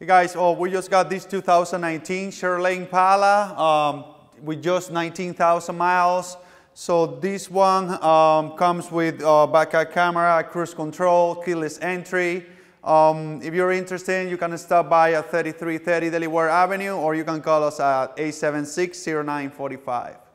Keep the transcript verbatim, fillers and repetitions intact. Hey guys, oh, we just got this two thousand nineteen Chevrolet Impala um, with just nineteen thousand miles. So this one um, comes with uh, backup camera, cruise control, keyless entry. Um, if you're interested, you can stop by at thirty-three thirty Delaware Avenue, or you can call us at eight seven six, zero nine four five.